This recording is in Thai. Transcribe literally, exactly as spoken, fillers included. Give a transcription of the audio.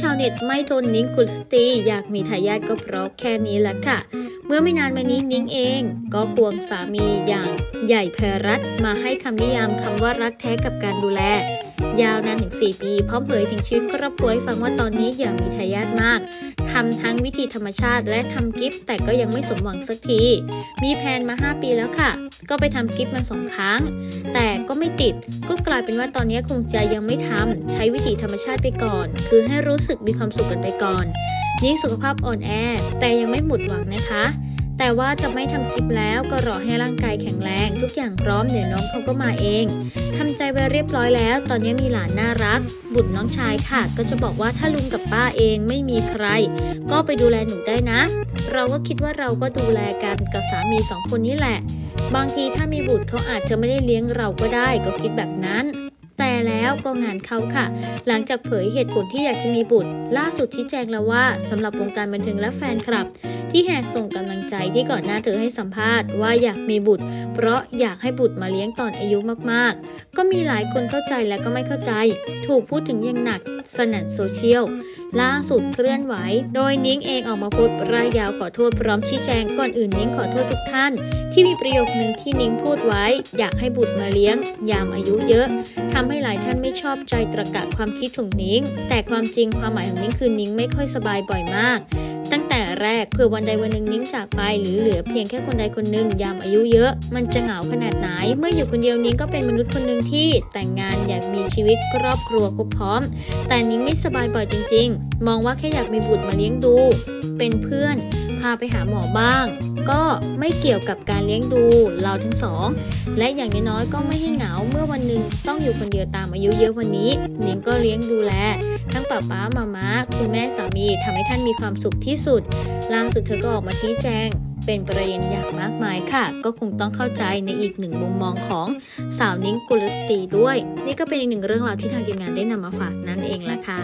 ชาวเน็ตไม่ทนนิ้งกุลสตรีอยากมีทายาทก็เพราะแค่นี้แหละค่ะเมื่อไม่นานมานี้นิ้งเองก็ควงสามีอย่างใหญ่ไพรัตน์มาให้คำนิยามคำว่ารักแท้กับการดูแลยาวนานถึงสี่ปีพร้อมเผยถึงชีวิตครอบครัวให้ฟังว่าตอนนี้อย่างมีทายาทมากทำทั้งวิธีธรรมชาติและทำกิฟต์แต่ก็ยังไม่สมหวังสักทีมีแพลนมาห้าปีแล้วค่ะก็ไปทำกิฟต์มาสองครั้งแต่ก็ไม่ติดก็กลายเป็นว่าตอนนี้คงจะยังไม่ทำใช้วิธีธรรมชาติไปก่อนคือให้รู้สึกมีความสุขกันไปก่อนยิ่งสุขภาพอ่อนแอแต่ยังไม่หมดหวังนะคะแต่ว่าจะไม่ทำกิฟต์แล้วก็รอให้ร่างกายแข็งแรงทุกอย่างพร้อมเดี๋ยวน้องเขาก็มาเองทำใจไว้เรียบร้อยแล้วตอนนี้มีหลานน่ารักบุตรน้องชายค่ะก็จะบอกว่าถ้าลุงกับป้าเองไม่มีใครก็ไปดูแลหนูได้นะเราก็คิดว่าเราก็ดูแลกันกับสามีสองคนนี้แหละบางทีถ้ามีบุตรเขาอาจจะไม่ได้เลี้ยงเราก็ได้ก็คิดแบบนั้นแต่แล้วก็งานเข้าค่ะหลังจากเผยเหตุผลที่อยากจะมีบุตรล่าสุดชี้แจงแล้วว่าสำหรับวงการบันเทิงและแฟนคลับที่แห่ส่งกำลังใจที่ก่อนหน้าเธอให้สัมภาษณ์ว่าอยากมีบุตรเพราะอยากให้บุตรมาเลี้ยงตอนอายุมากๆก็มีหลายคนเข้าใจและก็ไม่เข้าใจถูกพูดถึงอย่างหนักสนั่นโซเชียลล่าสุดเคลื่อนไหวโดยนิ้งเองออกมาโพสต์รายยาวขอโทษพร้อมชี้แจงก่อนอื่นนิ้งขอโทษทุกท่านที่มีประโยคนึงที่นิ้งพูดไว้อยากให้บุตรมาเลี้ยงยามอายุเยอะทำให้หลายท่านไม่ชอบใจตรรกะความคิดของนิ้งแต่ความจริงความหมายของนิ้งคือนิ้งไม่ค่อยสบายบ่อยมากตั้งแต่แรกเผื่อวันใดวันหนึ่งนิ้งจากไปหรือเหลือเพียงแค่คนใดคนหนึ่งยามอายุเยอะมันจะเหงาขนาดไหนเมื่ออยู่คนเดียวนิ้งก็เป็นมนุษย์คนหนึ่งที่แต่งงานอยากมีชีวิตครอบครัวครบพร้อมแต่นิ้งไม่สบายบ่อยจริงๆมองว่าแค่อยากมีบุตรมาเลี้ยงดูเป็นเพื่อนพาไปหาหมอบ้างก็ไม่เกี่ยวกับการเลี้ยงดูเราทั้งสองและอย่างน้อยๆก็ไม่ให้เหงาเมื่อวันหนึ่งต้องอยู่คนเดียวตามอายุเยอะวันนี้นิ้งก็เลี้ยงดูแลทั้งป้าป้ามาม่าคุณแม่สามีทำให้ท่านมีความสุขที่สุดล่าสุดเธอก็ออกมาชี้แจงเป็นประเด็นอย่างมากมายค่ะก็คงต้องเข้าใจในอีกหนึ่งมุมมองของสาวนิ้งกุลสตรีด้วยนี่ก็เป็นอีกหนึ่งเรื่องราวที่ทางทีมงานได้นำมาฝากนั่นเองล่ะค่ะ